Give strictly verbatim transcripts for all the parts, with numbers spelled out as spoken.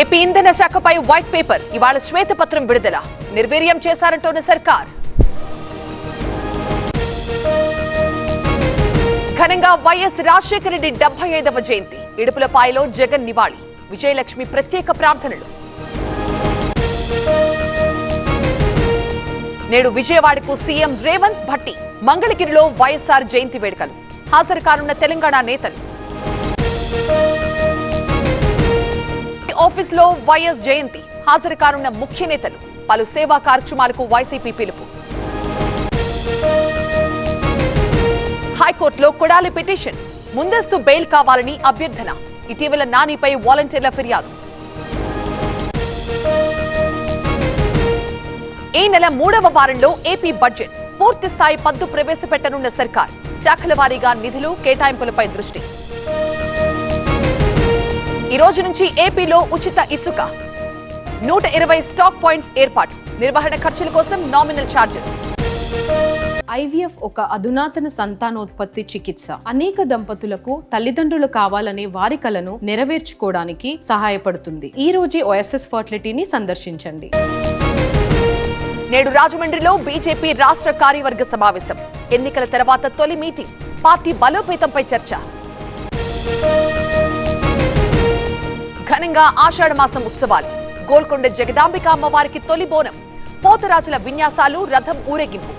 AP ఇంధన శాఖపై white paper ఇవాళ శ్వేతపత్రం విడుదల. నిర్వీర్యం చేశారంటోన్న సర్కార్. ఘనంగా వైఎస్ రాజశేఖర రెడ్డి డెబ్బై ఐదవ జయంతి ఇడుపులపాయలో జగన్ నివాళి. విజయలక్ష్మి ప్రత్యేక ప్రార్థనలు. నేడు విజయవాడకు సీఎం రేవంత్ భట్టి. మంగళగిరిలో వైఎస్ఆర్ జయంతి వేడుకలు. హాజరుకానున్న తెలంగాణ నేతలు. ఆఫీస్ లో వైఎస్ జయంతి హాజరుకానున్న ముఖ్య నేతలు. పలు సేవా కార్యక్రమాలకు వైసీపీ పిలుపు. హైకోర్టులో కొడాలి పిటిషన్. ముందస్తు బెయిల్ కావాలని అభ్యర్థన. ఇటీవల నానిపై వాలంటీర్ల ఫిర్యాదు. ఈ నెల మూడవ వారంలో ఏపీ బడ్జెట్ పూర్తి స్థాయి పద్దు ప్రవేశపెట్టనున్న సర్కార్. శాఖల వారీగా నిధులు కేటాయింపులపై దృష్టి. ఈ రోజు నుంచి ఏపీలో ఉచిత ఇసుక. నూట ఇరవై స్టాక్ పాయింట్స్ ఏర్పాటు. నిర్వహణ ఖర్చుల కోసం నామినల్ ఛార్జెస్. ఐవీఎఫ్ ఒక అధునాతన సంతానోత్పత్తి చికిత్స. అనేక దంపతులకు తల్లిదండ్రులు కావాలనే వారి కలను నెరవేర్చుకోవడానికి సహాయపడుతుంది. ఈ రోజే ఓఎస్ఎస్ ఫర్టిలిటీని సందర్శించండి. నేడు రాజమండ్రిలో బీజేపీ రాష్ట్ర కార్యవర్గ సమావేశం. ఎన్నికల తర్వాత తొలి మీటింగ్. పార్టీ బలోపేతంపై చర్చ. ఘనంగా ఆషాఢ మాసం ఉత్సవాలు. గోల్కొండ జగదాంబిక అమ్మవారికి తొలి బోనం. పోతరాచుల విన్యాసాలు. రథం ఊరేగింపు.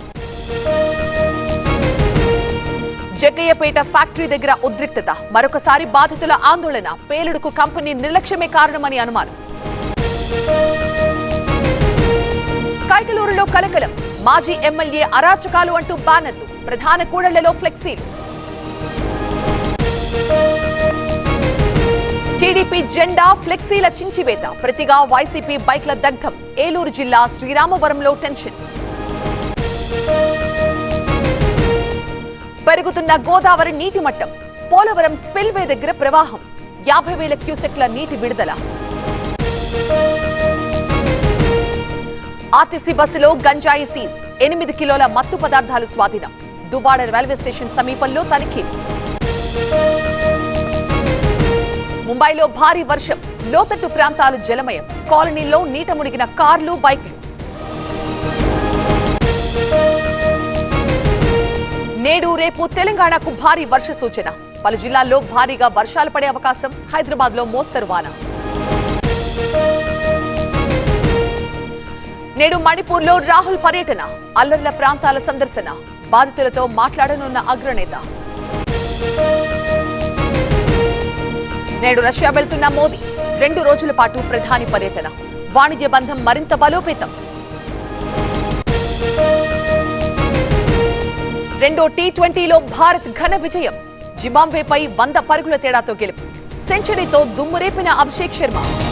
జగ్గయ్యపేట ఫ్యాక్టరీ దగ్గర ఉద్రిక్తత. మరొకసారి బాధితుల ఆందోళన. పేలుడుకు కంపెనీ నిర్లక్ష్యమే కారణమని అనుమానం. కైకలూరులో కలకలం. మాజీ ఎమ్మెల్యే అరాచకాలు అంటూ బ్యానర్లు. ప్రధాన కూడళ్లలో ఫ్లెక్సీలు. టీడీపీ జెండా ఫ్లెక్సీల చించివేత. ప్రతిగా వైసీపీ బైక్ల దగ్ధం. ఏలూరు జిల్లా శ్రీరామవరంలో టెన్షన్. పెరుగుతున్న గోదావరి నీటి మట్టం. పోలవరం స్పిల్వే దగ్గర ప్రవాహం. యాభై వేల క్యూసెక్ల నీటి విడుదల. ఆర్టీసీ బస్సులో గంజాయి సీజ్. ఎనిమిది కిలోల మత్తు పదార్థాలు స్వాధీనం. దువ్వాడ రైల్వే స్టేషన్ సమీపంలో తనిఖీ. ముంబైలో భారీ వర్షం. లోతట్టు ప్రాంతాలు జలమయం. కాలనీలో నీట మునిగిన కార్లు, బైక్లు. నేడు రేపు తెలంగాణకు భారీ వర్ష సూచన. పలు జిల్లాల్లో భారీగా వర్షాలు పడే అవకాశం. హైదరాబాద్లో మోస్తరు వాన. నేడు మణిపూర్లో రాహుల్ పర్యటన. అల్లర్ల ప్రాంతాల సందర్శన. బాధితులతో మాట్లాడనున్న అగ్రనేత. నేడు రష్యా వెళ్తున్న మోదీ. రెండు రోజుల పాటు ప్రధాని పర్యటన. వాణిజ్య బంధం మరింత బలోపేతం. రెండో టీ ట్వంటీలో భారత్ ఘన విజయం. జింబాబ్వేపై వంద పరుగుల తేడాతో గెలుపు. సెంచరీతో దుమ్మురేపిన అభిషేక్ శర్మ.